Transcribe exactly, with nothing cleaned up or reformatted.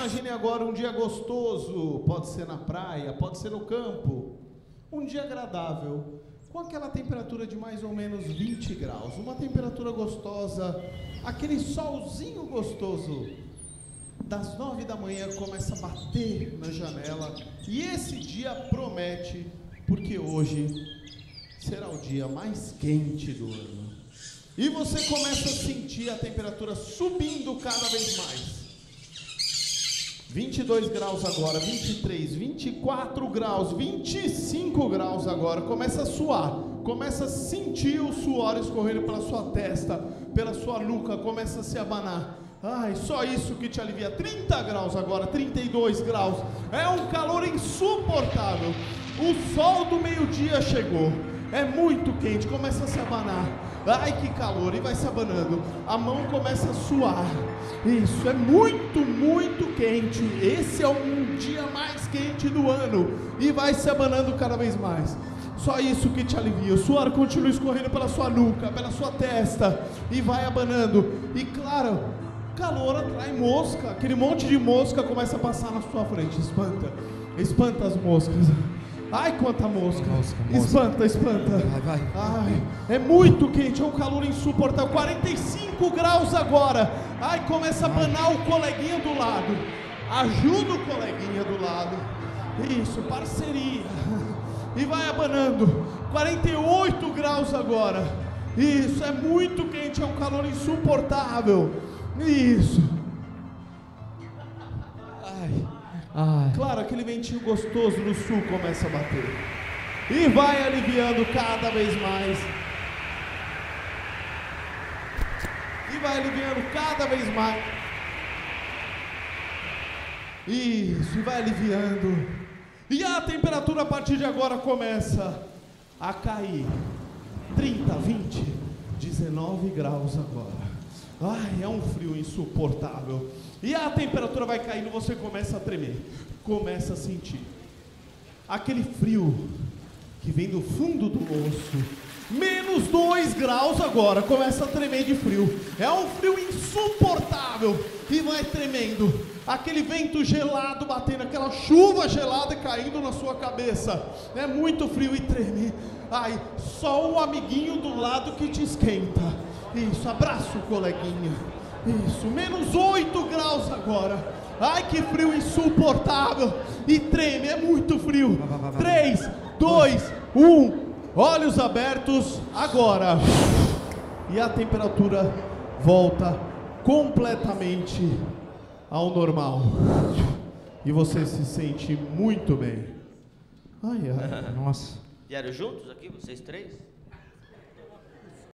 Imagine agora um dia gostoso, pode ser na praia, pode ser no campo, um dia agradável, com aquela temperatura de mais ou menos vinte graus, uma temperatura gostosa, aquele solzinho gostoso, das nove da manhã começa a bater na janela, e esse dia promete, porque hoje será o dia mais quente do ano. E você começa a sentir a temperatura subindo cada vez mais. vinte e dois graus agora, vinte e três, vinte e quatro graus, vinte e cinco graus agora, começa a suar, começa a sentir o suor escorrendo pela sua testa, pela sua nuca, começa a se abanar. Ai, só isso que te alivia. Trinta graus agora, trinta e dois graus, é um calor insuportável, o sol do meio-dia chegou, é muito quente, começa a se abanar. Ai, que calor, e vai se abanando, a mão começa a suar. Isso, é muito, muito quente. Esse é um dia mais quente do ano, e vai se abanando cada vez mais. Só isso que te alivia, o suor continua escorrendo pela sua nuca, pela sua testa, e vai abanando. E claro, calor atrai mosca, aquele monte de mosca começa a passar na sua frente, espanta, espanta as moscas. Ai, quanta mosca, mosca, mosca. Espanta, espanta, vai, vai. Ai, é muito quente, é um calor insuportável, quarenta e cinco graus agora. Ai, começa a banar o coleguinha do lado, ajuda o coleguinha do lado, isso, parceria, e vai abanando. Quarenta e oito graus agora, isso, é muito quente, é um calor insuportável, isso. Ai. Ai. Claro, aquele ventinho gostoso do sul começa a bater e vai aliviando cada vez mais, e vai aliviando cada vez mais, isso, e vai aliviando. E a temperatura a partir de agora começa a cair, trinta, vinte, dezenove graus agora. Ai, é um frio insuportável. E a temperatura vai caindo, você começa a tremer, começa a sentir aquele frio que vem do fundo do osso. Menos dois graus agora, começa a tremer de frio. É um frio insuportável e vai tremendo. Aquele vento gelado batendo, aquela chuva gelada caindo na sua cabeça. É muito frio e treme. Ai, só o amiguinho do lado que te esquenta. Isso, abraça o coleguinha. Isso, menos oito graus agora. Ai, que frio insuportável. E treme, é muito frio. três, dois, um... Olhos abertos agora. E a temperatura volta completamente ao normal. E você se sente muito bem. Ai, ai. Nossa. E eram juntos aqui, vocês três?